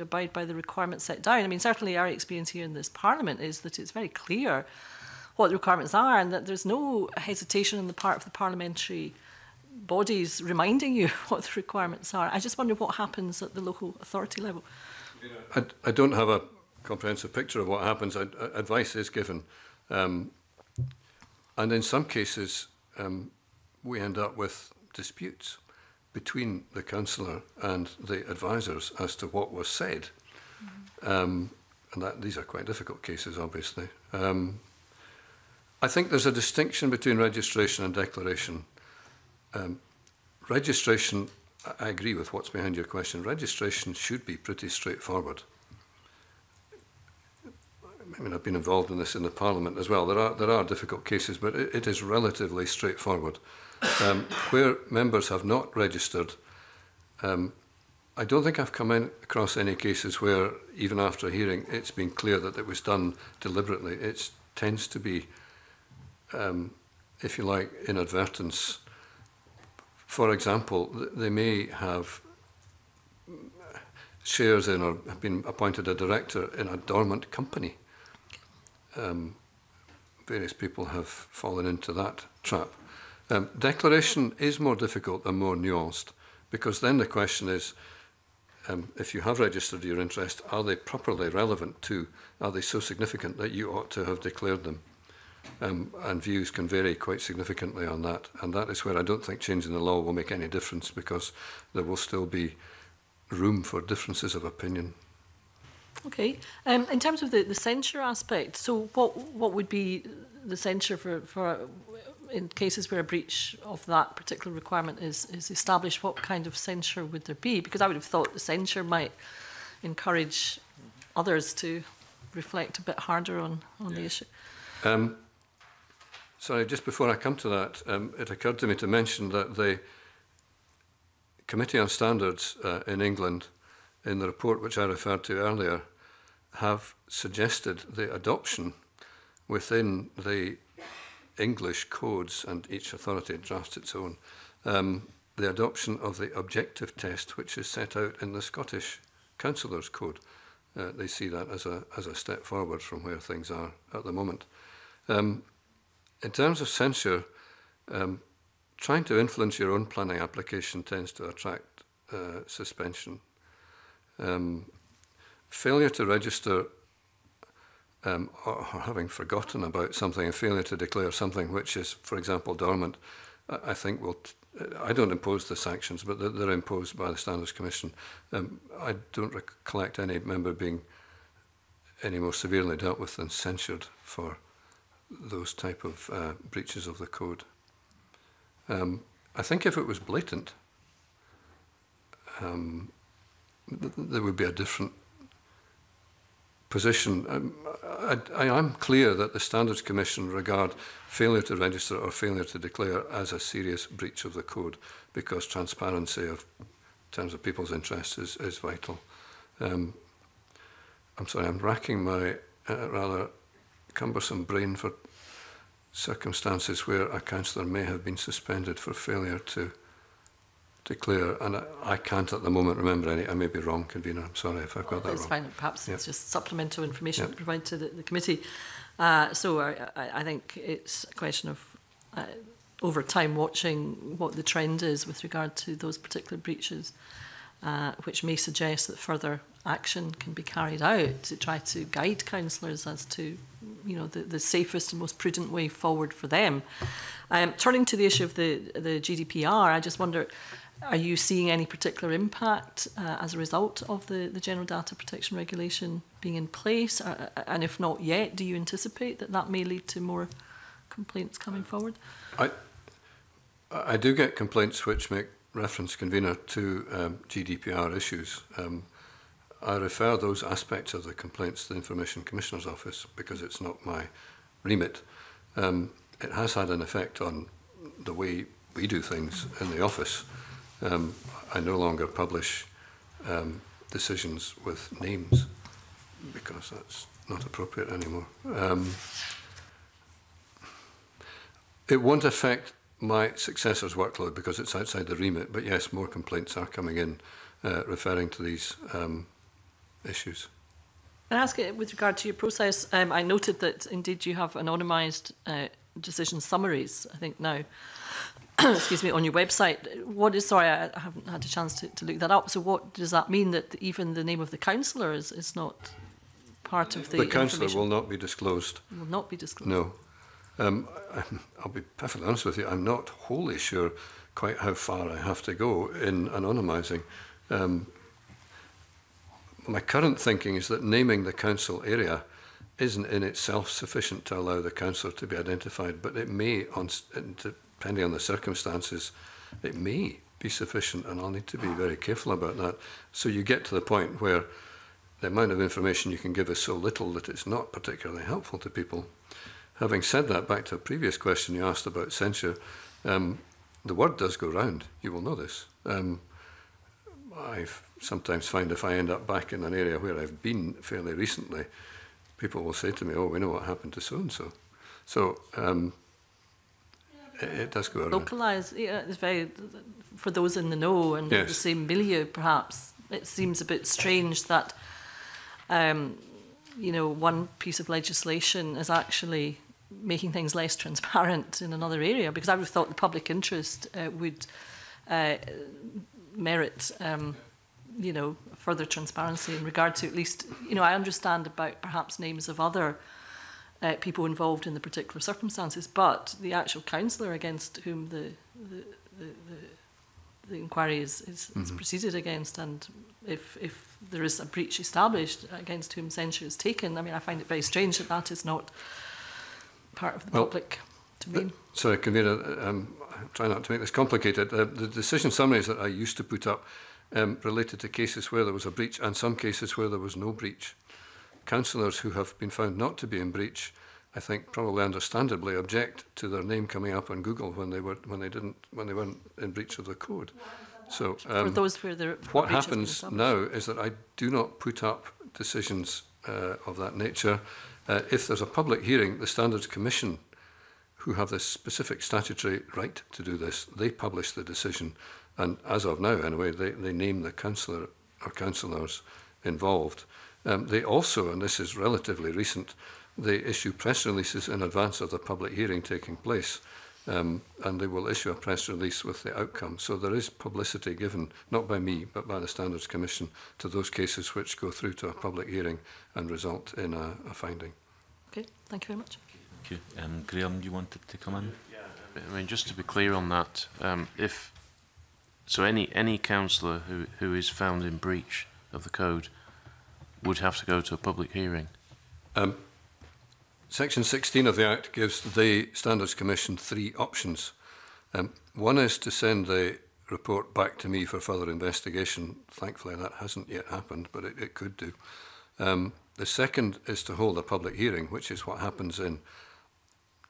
abide by the requirements set down? I mean, certainly our experience here in this Parliament is that it's very clear what the requirements are, and that there's no hesitation on the part of the parliamentary bodies reminding you what the requirements are. I just wonder what happens at the local authority level. You know, I don't have a comprehensive picture of what happens. Advice is given. And in some cases, we end up with disputes between the councillor and the advisors as to what was said. And these are quite difficult cases, obviously. I think there's a distinction between registration and declaration. Registration, I agree with what's behind your question. Registration should be pretty straightforward. I mean, I've been involved in this in the Parliament as well. There are difficult cases, but it is relatively straightforward. Where members have not registered, I don't think I've come across any cases where, even after a hearing, it's been clear that it was done deliberately. It tends to be, if you like, inadvertence. For example, they may have shares in or have been appointed a director in a dormant company. Various people have fallen into that trap. Declaration is more difficult and more nuanced, because then the question is, if you have registered your interest, are they properly relevant to, are they so significant that you ought to have declared them? And views can vary quite significantly on that, and that is where I don't think changing the law will make any difference, because there will still be room for differences of opinion. Okay. In terms of the censure aspect, so what would be the censure for in cases where a breach of that particular requirement is established, what kind of censure would there be? Because I would have thought the censure might encourage others to reflect a bit harder on the issue. Sorry, just before I come to that, it occurred to me to mention that the Committee on Standards in England, in the report which I referred to earlier, have suggested the adoption within the English codes, and each authority drafts its own, the adoption of the objective test, which is set out in the Scottish Councillor's Code. They see that as a step forward from where things are at the moment. In terms of censure, trying to influence your own planning application tends to attract suspension. Failure to register or having forgotten about something and failure to declare something which is, for example, dormant, I think will... I don't impose the sanctions, but they're imposed by the Standards Commission. I don't recollect any member being any more severely dealt with than censured for those type of breaches of the code. I think if it was blatant, there would be a different position. I am clear that the Standards Commission regard failure to register or failure to declare as a serious breach of the code, because transparency of, in terms of people's interests is vital. I'm sorry, I'm racking my rather cumbersome brain for circumstances where a councillor may have been suspended for failure to declare, and I can't at the moment remember any. I may be wrong, convener. I'm sorry if I've got that wrong. That's fine. Perhaps it's just supplemental information to provide to the committee. So I think it's a question of over time watching what the trend is with regard to those particular breaches, which may suggest that further action can be carried out to try to guide councillors as to, you know, the safest and most prudent way forward for them. Turning to the issue of the GDPR, I just wonder, are you seeing any particular impact as a result of the General Data Protection Regulation being in place? And if not yet, do you anticipate that that may lead to more complaints coming forward? I do get complaints which make reference, convener, to GDPR issues. I refer those aspects of the complaints to the Information Commissioner's Office because it's not my remit. It has had an effect on the way we do things in the office. I no longer publish decisions with names because that's not appropriate anymore. It won't affect my successor's workload because it's outside the remit, but yes, more complaints are coming in referring to these issues. Can I ask you, with regard to your process, I noted that indeed you have anonymised decision summaries, I think now, excuse me, on your website. What is, sorry, I haven't had a chance to look that up. So what does that mean, that even the name of the councillor is not part of the information? The councillor will not be disclosed. Will not be disclosed. No. I'll be perfectly honest with you, I'm not wholly sure quite how far I have to go in anonymising. My current thinking is that naming the council area isn't in itself sufficient to allow the councillor to be identified, but it may, depending on the circumstances, it may be sufficient, and I'll need to be very careful about that. So you get to the point where the amount of information you can give is so little that it's not particularly helpful to people. Having said that, back to a previous question you asked about censure, the word does go round, you will know this. I sometimes find if I end up back in an area where I've been fairly recently, people will say to me, oh, we know what happened to so-and-so. So it does go around. Localised, yeah, it's very, for those in the know and the same milieu perhaps, it seems a bit strange that you know, one piece of legislation is actually making things less transparent in another area, because I would have thought the public interest would merit, you know, further transparency in regard to, at least, you know, I understand about perhaps names of other people involved in the particular circumstances, but the actual councillor against whom the inquiry is proceeded against, and if there is a breach established against whom censure is taken, I mean, I find it very strange that that is not part of the public to be... Sorry, Convener, I'm trying not to make this complicated. The decision summaries that I used to put up related to cases where there was a breach and some cases where there was no breach. Councillors who have been found not to be in breach, I think, probably understandably object to their name coming up on Google when they weren't in breach of the code. So for those where the what happens now is that I do not put up decisions of that nature. If there's a public hearing, the Standards Commission, who have this specific statutory right to do this, they publish the decision, and as of now, anyway, they name the councillor or councillors involved. They also, and this is relatively recent, they issue press releases in advance of the public hearing taking place, and they will issue a press release with the outcome. So there is publicity given, not by me, but by the Standards Commission, to those cases which go through to a public hearing and result in a finding. Okay, thank you very much. Thank you. Graham, you wanted to come in? Yeah, I mean, just to be clear on that, if so, any councillor who is found in breach of the code would have to go to a public hearing. Section 16 of the Act gives the Standards Commission three options. One is to send the report back to me for further investigation. Thankfully, that hasn't yet happened, but it could do. The second is to hold a public hearing, which is what happens in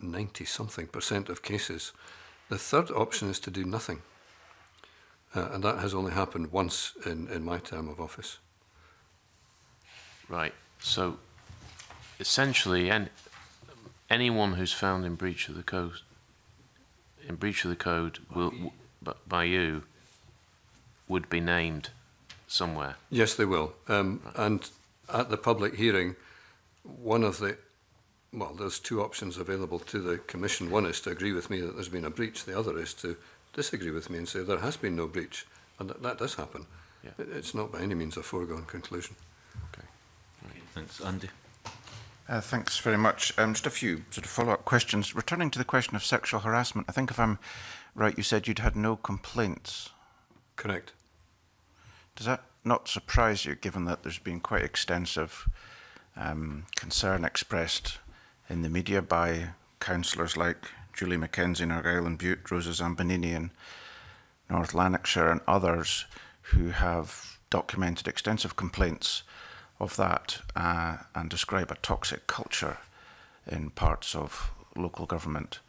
90-something% of cases. The third option is to do nothing, and that has only happened once in my term of office. Right. So, essentially, anyone who's found in breach of the code, by you, would be named somewhere. Yes, they will. Right. And at the public hearing, there's two options available to the Commission. One is to agree with me that there's been a breach. The other is to disagree with me and say there has been no breach, and that does happen. Yeah. It's not by any means a foregone conclusion. Okay. Right. Thanks, Andy. Thanks very much. Just a few sort of follow-up questions. Returning to the question of sexual harassment, I think if I'm right, you said you'd had no complaints. Correct. Does that not surprise you, given that there's been quite extensive concern expressed in the media by councillors like Julie McKenzie in Argyll and Bute, Rosa Zambonini in North Lanarkshire and others who have documented extensive complaints of that and describe a toxic culture in parts of local government.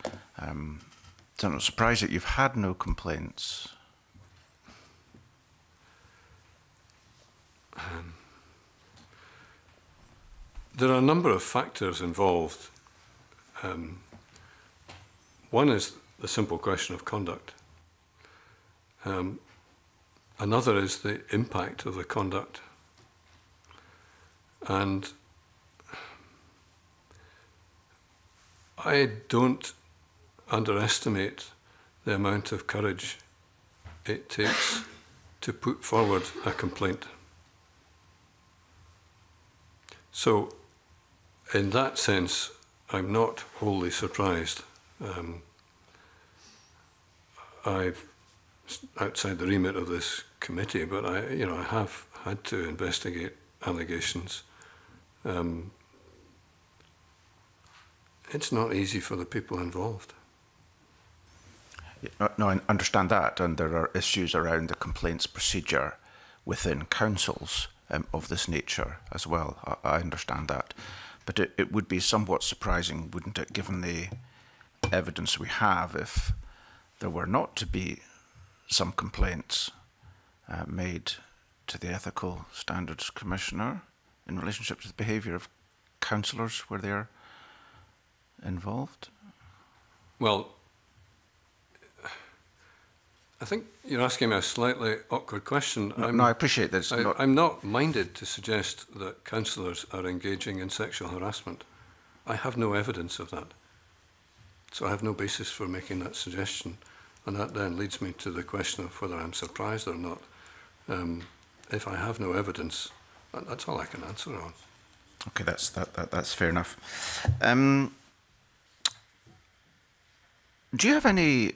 It's not surprising that you've had no complaints. There are a number of factors involved. One is the simple question of conduct. Another is the impact of the conduct. And I don't underestimate the amount of courage it takes to put forward a complaint. So, in that sense, I'm not wholly surprised. I've outside the remit of this committee, but I have had to investigate allegations. It's not easy for the people involved. No, I understand that, and there are issues around the complaints procedure within councils of this nature as well. I understand that, but it would be somewhat surprising, wouldn't it, given the evidence we have, if there were not to be some complaints made to the Ethical Standards Commissioner in relationship to the behaviour of councillors where they are involved? Well, I think you're asking me a slightly awkward question. No, I appreciate this. I'm not minded to suggest that councillors are engaging in sexual harassment. I have no evidence of that. So I have no basis for making that suggestion. And that then leads me to the question of whether I'm surprised or not. If I have no evidence, that's all I can answer on. Okay, that's fair enough. Do you have any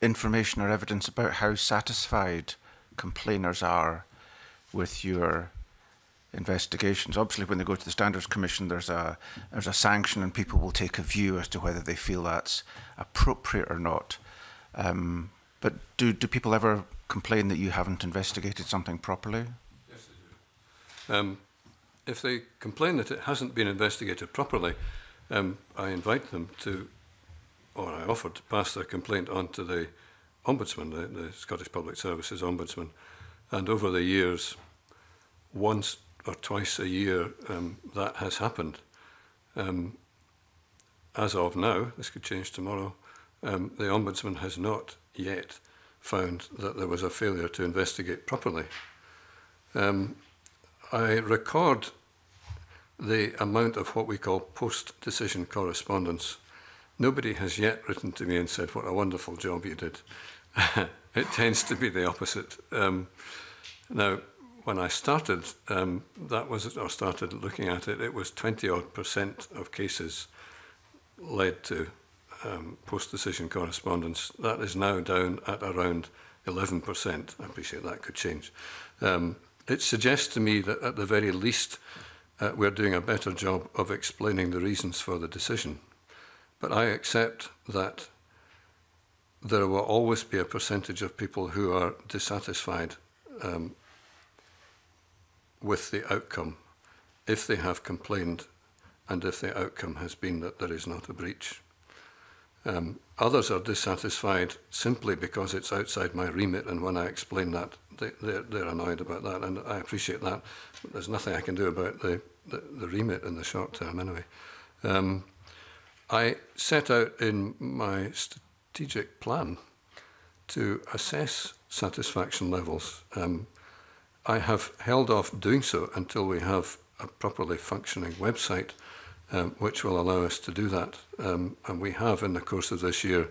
information or evidence about how satisfied complainers are with your investigations. Obviously, when they go to the Standards Commission, there's a sanction, and people will take a view as to whether they feel that's appropriate or not. But do people ever complain that you haven't investigated something properly? Yes, they do. If they complain that it hasn't been investigated properly, I invite them to, or I offer to pass their complaint on to the Ombudsman, the Scottish Public Services Ombudsman. And over the years, once or twice a year, that has happened. As of now, this could change tomorrow, the Ombudsman has not yet found that there was a failure to investigate properly. I record the amount of what we call post-decision correspondence. Nobody has yet written to me and said, "What a wonderful job you did." It tends to be the opposite. Now, when I started, started looking at it, it was 20-odd% of cases led to post-decision correspondence. That is now down at around 11%. I appreciate that could change. It suggests to me that at the very least, we're doing a better job of explaining the reasons for the decision. But I accept that there will always be a percentage of people who are dissatisfied with the outcome if they have complained and if the outcome has been that there is not a breach. Others are dissatisfied simply because it's outside my remit, and when I explain that, they're annoyed about that, and I appreciate that, but there's nothing I can do about the remit in the short term anyway. I set out in my strategic plan to assess satisfaction levels. I have held off doing so until we have a properly functioning website, which will allow us to do that. And we have, in the course of this year,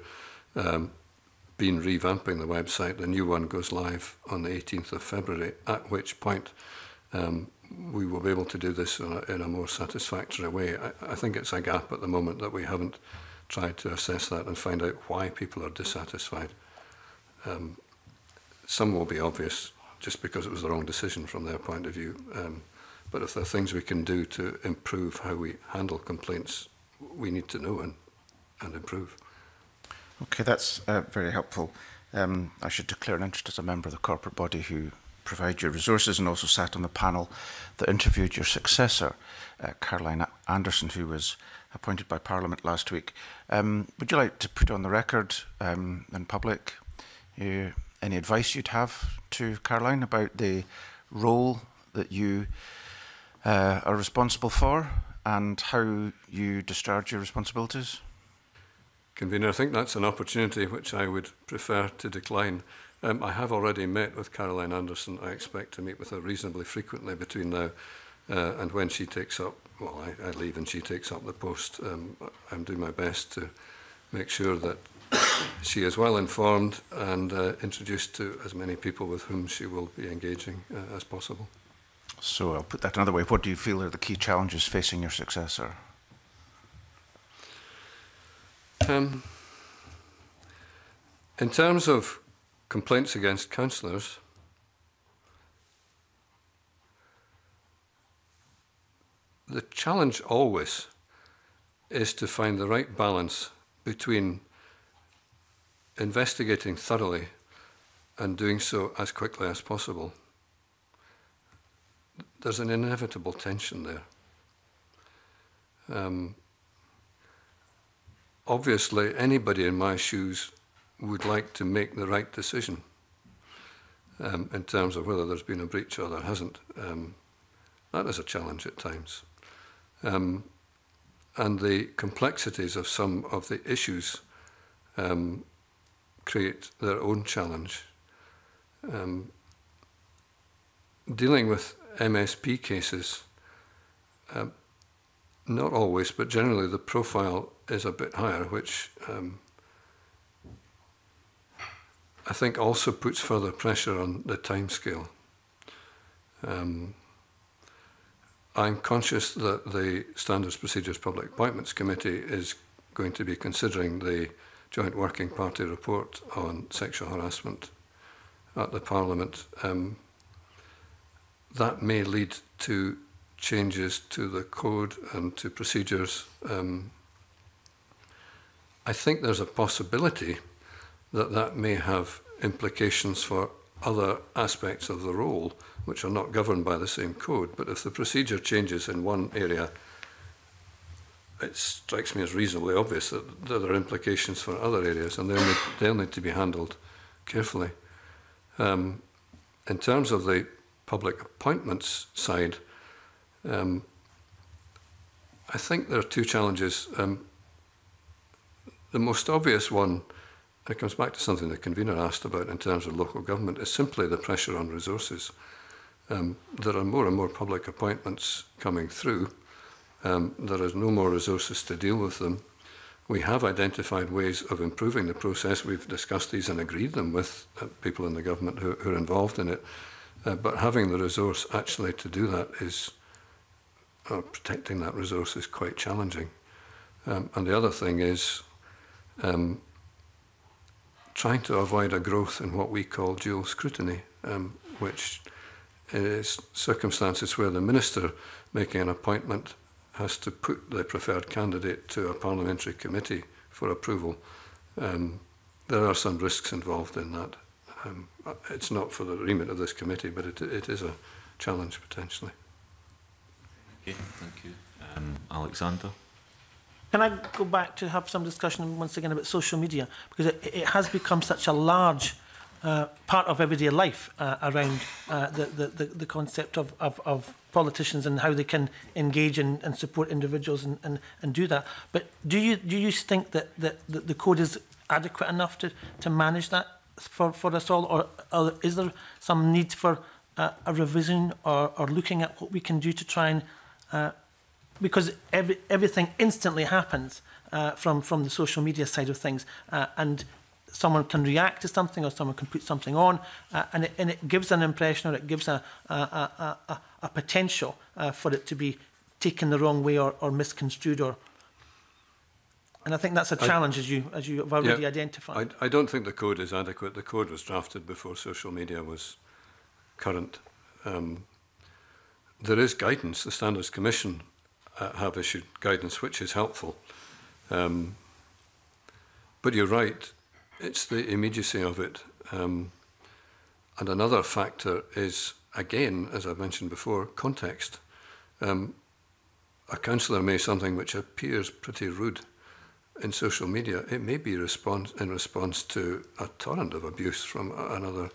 been revamping the website. The new one goes live on the 18th of February, at which point we will be able to do this in a more satisfactory way. I think it's a gap at the moment that we haven't tried to assess that and find out why people are dissatisfied. Some will be obvious just because it was the wrong decision from their point of view. But if there are things we can do to improve how we handle complaints, we need to know and improve. Okay, that's very helpful. I should declare an interest as a member of the corporate body who provide your resources, and also sat on the panel that interviewed your successor, Caroline Anderson, who was appointed by Parliament last week. Would you like to put on the record in public any advice you'd have to Caroline about the role that you are responsible for and how you discharge your responsibilities? Convener, I think that's an opportunity which I would prefer to decline. I have already met with Caroline Anderson. I expect to meet with her reasonably frequently between now and when she takes up, well, I leave and she takes up the post. I'm doing my best to make sure that she is well informed and introduced to as many people with whom she will be engaging as possible. So I'll put that another way. What do you feel are the key challenges facing your successor? In terms of complaints against councillors, the challenge always is to find the right balance between investigating thoroughly and doing so as quickly as possible. There's an inevitable tension there. Obviously, anybody in my shoes would like to make the right decision in terms of whether there's been a breach or there hasn't. That is a challenge at times. And the complexities of some of the issues create their own challenge. Dealing with MSP cases, not always, but generally the profile is a bit higher, which I think also puts further pressure on the timescale. I'm conscious that the Standards Procedures Public Appointments Committee is going to be considering the Joint Working Party report on sexual harassment at the Parliament. that may lead to changes to the code and to procedures. I think there's a possibility that that may have implications for other aspects of the role which are not governed by the same code. But if the procedure changes in one area, it strikes me as reasonably obvious that there are implications for other areas, and they'll need to be handled carefully. In terms of the public appointments side, I think there are two challenges. The most obvious one, and it comes back to something the convener asked about in terms of local government, is simply the pressure on resources. There are more and more public appointments coming through. There is no more resources to deal with them. We have identified ways of improving the process. We've discussed these and agreed them with people in the government who are involved in it. But having the resource actually to do that is, or protecting that resource is quite challenging. And the other thing is trying to avoid a growth in what we call dual scrutiny, which is circumstances where the minister making an appointment has to put the preferred candidate to a parliamentary committee for approval. There are some risks involved in that. It's not for the remit of this committee, but it is a challenge potentially. Okay, thank you. Alexander? Can I go back to have some discussion once again about social media? Because it has become such a large part of everyday life around the concept of politicians and how they can engage and support individuals and do that. But do you think that the code is adequate enough to manage that for us all, or is there some need for a revision or looking at what we can do to try and because everything instantly happens from the social media side of things, and someone can react to something or someone can put something on, and it gives an impression or it gives a potential for it to be taken the wrong way or misconstrued, and I think that's a challenge as you have already identified. I don't think the code is adequate. The code was drafted before social media was current. There is guidance. The Standards Commission have issued guidance which is helpful, but you're right. It's the immediacy of it. And another factor is, again, as I've mentioned before, context. A councillor may something which appears pretty rude in social media. It may be in response to a torrent of abuse from another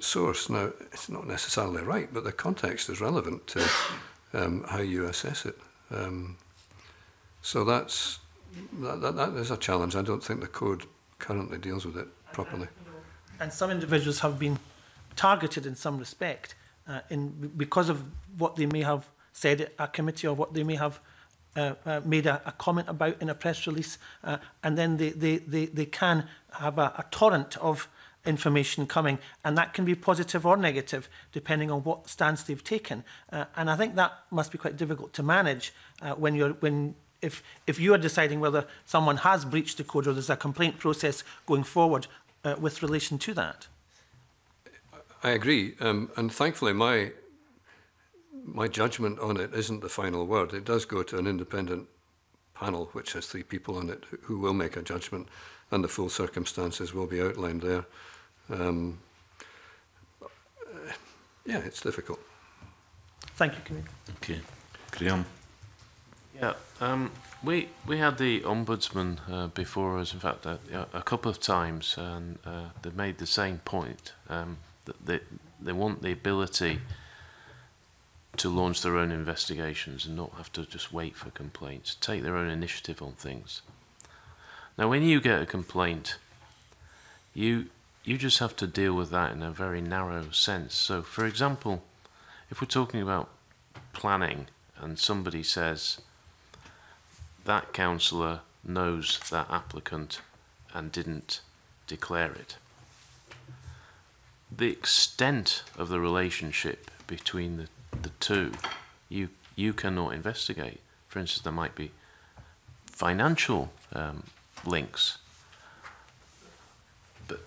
source. Now, it's not necessarily right, but the context is relevant to how you assess it. So that is a challenge. I don't think the code currently deals with it properly. And some individuals have been targeted in some respect because of what they may have said at a committee or what they may have made a comment about in a press release, and then they can have a torrent of information coming, and that can be positive or negative depending on what stance they've taken, and I think that must be quite difficult to manage if you are deciding whether someone has breached the code or there's a complaint process going forward with relation to that. I agree, and thankfully my judgment on it isn't the final word. It does go to an independent panel which has 3 people on it who will make a judgment, and the full circumstances will be outlined there. Yeah, it's difficult. Thank you, Commissioner. Okay, Graham. Yeah, we had the Ombudsman before us, in fact, a couple of times, and they made the same point, that they want the ability to launch their own investigations and not have to just wait for complaints, take their own initiative on things. Now, when you get a complaint, you just have to deal with that in a very narrow sense. So, for example, if we're talking about planning and somebody says, that councillor knows that applicant and didn't declare it. The extent of the relationship between the two, you cannot investigate. For instance, there might be financial links,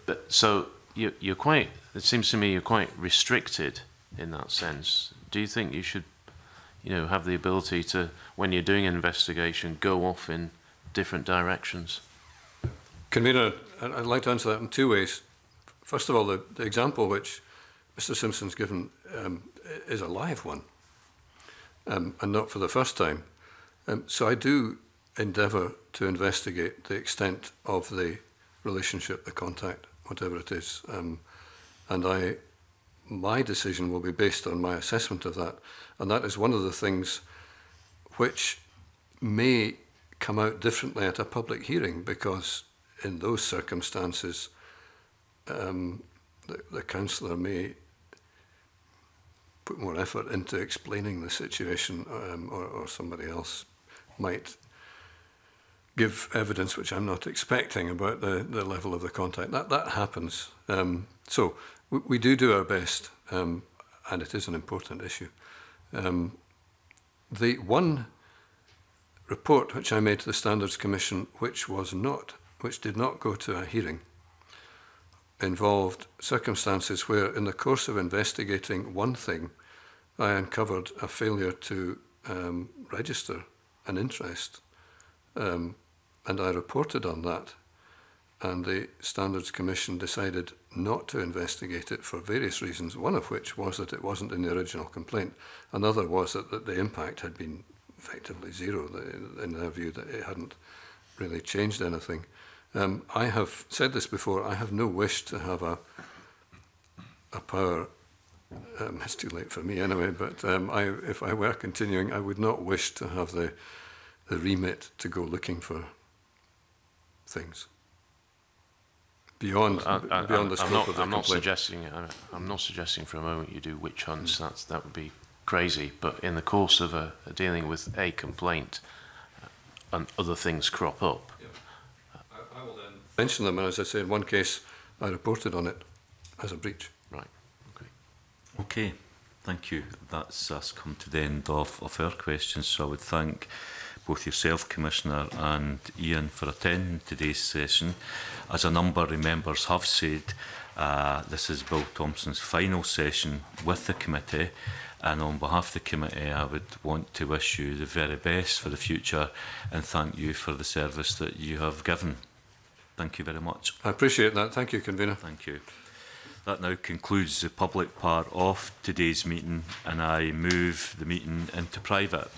but so you're quite. It seems to me you're quite restricted in that sense. Do you think you should, you know, have the ability to, when you're doing an investigation, go off in different directions? Convener, I'd like to answer that in two ways. First of all, the example which Mr. Simpson's given is a live one, and not for the first time. So I do endeavour to investigate the extent of the relationship, the contact, whatever it is. And my decision will be based on my assessment of that. And that is one of the things which may come out differently at a public hearing, because in those circumstances, the councillor may put more effort into explaining the situation, or somebody else might give evidence which I'm not expecting about the level of the contact. That happens. So we do our best, and it is an important issue. The one report which I made to the Standards Commission, which did not go to a hearing, involved circumstances where, in the course of investigating one thing, I uncovered a failure to register an interest, and I reported on that, and the Standards Commission decided not to investigate it for various reasons, one of which was that it wasn't in the original complaint. Another was that the impact had been effectively zero, in their view that it hadn't really changed anything. I have said this before, I have no wish to have a power, it's too late for me anyway, but if I were continuing, I would not wish to have the remit to go looking for things beyond the scope of the complaint. I'm not suggesting for a moment you do witch hunts, that would be crazy, but in the course of dealing with a complaint and other things crop up. Yeah. I will then mention them, and as I say, in one case I reported on it as a breach. Right, okay. Okay, thank you. That's us come to the end of our questions, so I would thank both yourself, Commissioner, and Ian for attending today's session. As a number of members have said, this is Bill Thompson's final session with the committee, and on behalf of the committee I would want to wish you the very best for the future and thank you for the service that you have given. Thank you very much. I appreciate that. Thank you, Convener. Thank you. That now concludes the public part of today's meeting, and I move the meeting into private.